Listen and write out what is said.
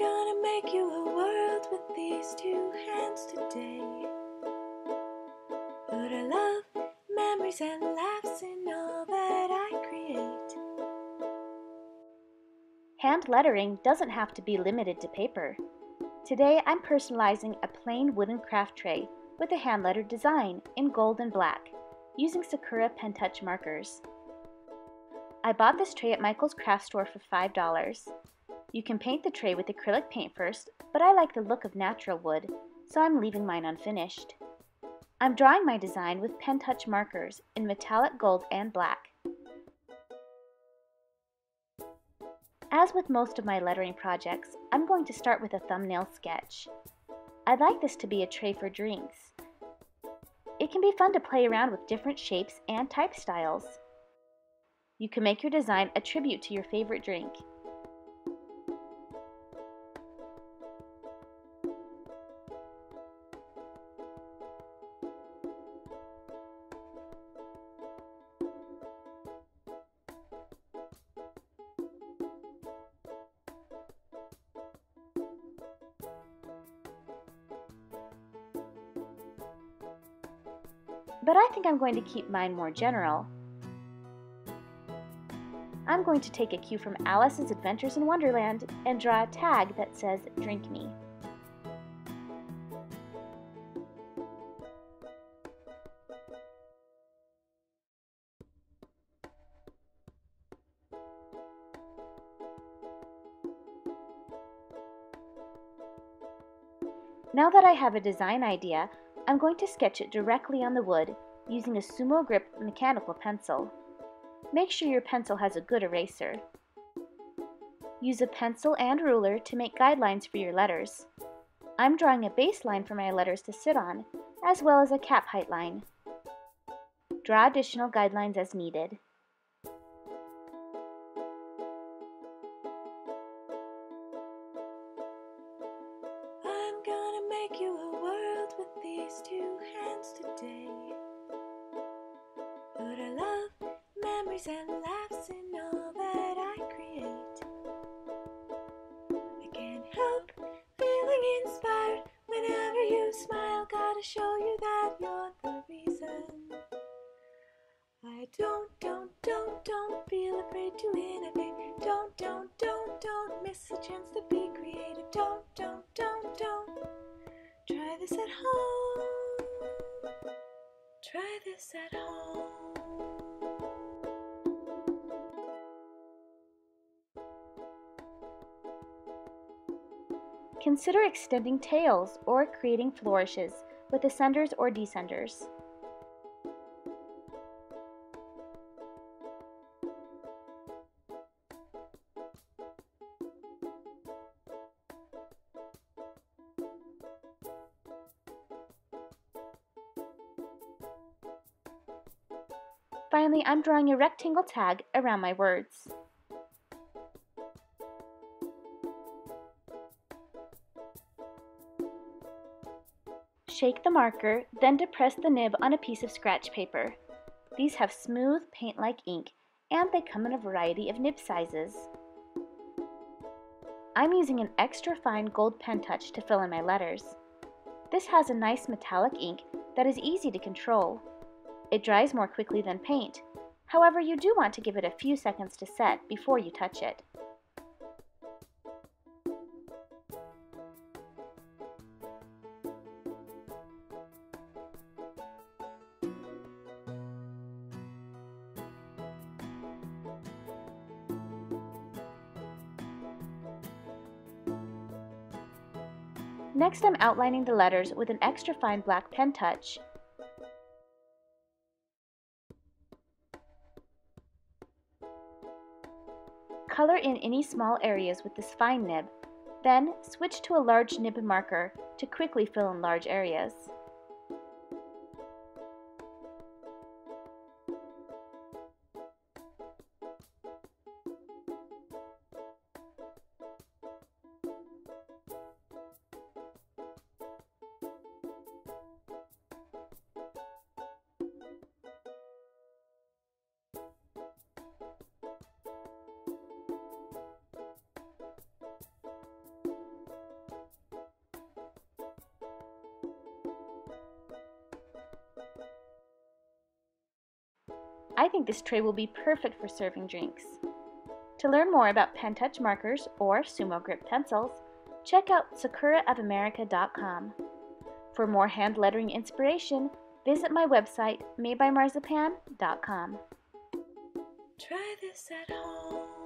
gonna make you a world with these two hands today. Put our love, memories, and laughs in all that I create. Hand lettering doesn't have to be limited to paper. Today I'm personalizing a plain wooden craft tray with a hand-lettered design in gold and black, using Sakura Pen Touch markers. I bought this tray at Michael's craft store for $5. You can paint the tray with acrylic paint first, but I like the look of natural wood, so I'm leaving mine unfinished. I'm drawing my design with Pen Touch markers in metallic gold and black. As with most of my lettering projects, I'm going to start with a thumbnail sketch. I'd like this to be a tray for drinks. It can be fun to play around with different shapes and type styles. You can make your design a tribute to your favorite drink. But I think I'm going to keep mine more general. I'm going to take a cue from Alice's Adventures in Wonderland and draw a tag that says, "Drink me." Now that I have a design idea, I'm going to sketch it directly on the wood using a Sumo Grip mechanical pencil. Make sure your pencil has a good eraser. Use a pencil and ruler to make guidelines for your letters. I'm drawing a baseline for my letters to sit on, as well as a cap height line. Draw additional guidelines as needed. I'm gonna make you a world with these two hands today. Put our love, memories, and laughs in all that I create. I can't help feeling inspired whenever you smile. Gotta show you that you're the reason. I don't feel afraid to innovate. Don't miss a chance to be creative. Don't try this at home. Try this at home. Consider extending tails or creating flourishes with ascenders or descenders. Finally, I'm drawing a rectangle tag around my words. Shake the marker, then depress the nib on a piece of scratch paper. These have smooth, paint-like ink, and they come in a variety of nib sizes. I'm using an extra fine gold pen touch to fill in my letters. This has a nice metallic ink that is easy to control. It dries more quickly than paint. However, you do want to give it a few seconds to set before you touch it. Next, I'm outlining the letters with an extra fine black pen touch. Color in any small areas with this fine nib, then switch to a large nib marker to quickly fill in large areas. I think this tray will be perfect for serving drinks. To learn more about pen touch markers or Sumo Grip pencils, check out sakuraofamerica.com. For more hand lettering inspiration, visit my website, madebymarzipan.com. Try this at home.